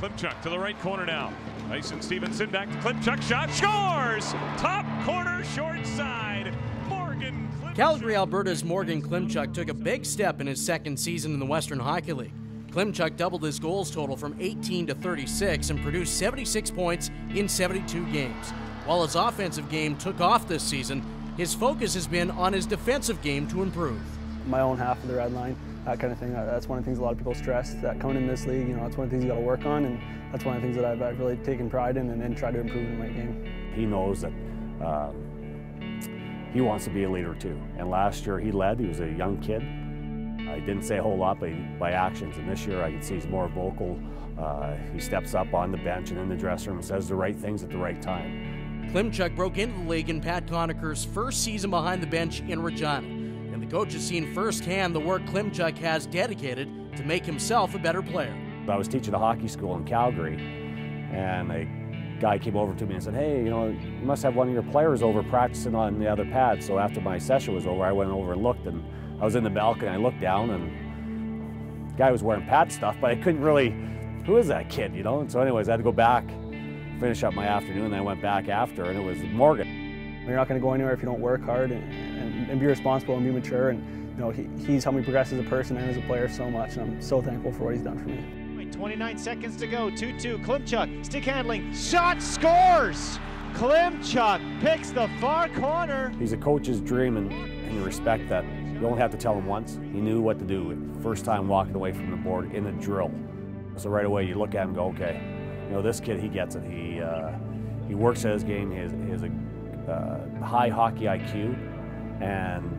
Klimchuk to the right corner now. Tyson Stevenson back to Klimchuk. Shot, scores! Top corner, short side. Morgan Klimchuk. Calgary, Alberta's Morgan Klimchuk took a big step in his second season in the Western Hockey League. Klimchuk doubled his goals total from 18 to 36 and produced 76 points in 72 games. While his offensive game took off this season, his focus has been on his defensive game to improve. My own half of the red line, that kind of thing. That's one of the things a lot of people stress, that coming in this league, that's one of the things you got to work on, and that's one of the things that I've really taken pride in and try to improve in my game. He knows that he wants to be a leader too, and last year he led. He was a young kid. I didn't say a whole lot by actions, and this year I can see he's more vocal. He steps up on the bench and in the dressing room and says the right things at the right time. Klimchuk broke into the league in Pat Conacher's first season behind the bench in Regina. The coach has seen firsthand the work Klimchuk has dedicated to make himself a better player. I was teaching a hockey school in Calgary, and a guy came over to me and said, "Hey, you must have one of your players over practicing on the other pad." So after my session was over, I went over and looked, and I was in the balcony. I looked down, and the guy was wearing pad stuff, but I couldn't really, who is that kid, And so anyways, I had to go back, finish up my afternoon, and I went back after, and it was Morgan. You're not going to go anywhere if you don't work hard and be responsible and be mature. And he's helped me progress as a person and as a player so much, and I'm so thankful for what he's done for me. 29 seconds to go. 2-2. Klimchuk stick handling, shot, scores. Klimchuk picks the far corner. He's a coach's dream, and in the respect that you don't have to tell him once. He knew what to do. First time walking away from the board in a drill. So right away you look at him and go, okay, this kid, he gets it. He works at his game. He is a high hockey IQ, and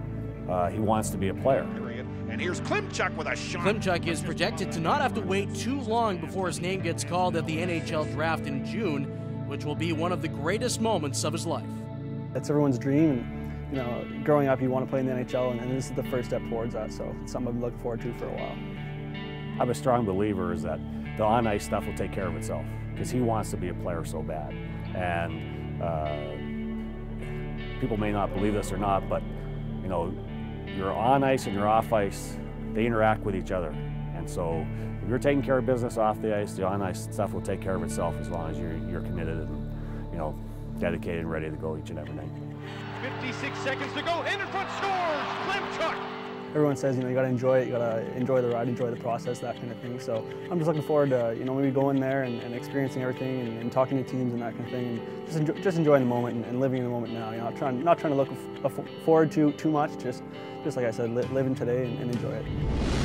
he wants to be a player. And here's Klimchuk with a shot. Klimchuk is projected to not have to wait too long before his name gets called at the NHL draft in June, which will be one of the greatest moments of his life. That's everyone's dream. Growing up, you want to play in the NHL, and this is the first step towards that, so it's something I've been looking forward to for a while. I'm a strong believer is that the on-ice stuff will take care of itself, because he wants to be a player so bad. And people may not believe this or not, but you're on ice and you're off ice, they interact with each other. And so if you're taking care of business off the ice, the on ice stuff will take care of itself, as long as you're committed and dedicated and ready to go each and every night. 56 seconds to go, and in front, scores Klimchuk. Everyone says, you gotta enjoy it, you gotta enjoy the ride, enjoy the process, that kind of thing. So I'm just looking forward to, maybe going there and experiencing everything and talking to teams and that kind of thing. And just enjoying the moment and living in the moment now. Not trying to look forward to too much, just like I said, living today and enjoy it.